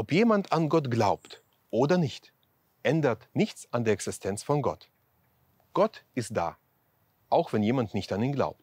Ob jemand an Gott glaubt oder nicht, ändert nichts an der Existenz von Gott. Gott ist da, auch wenn jemand nicht an ihn glaubt.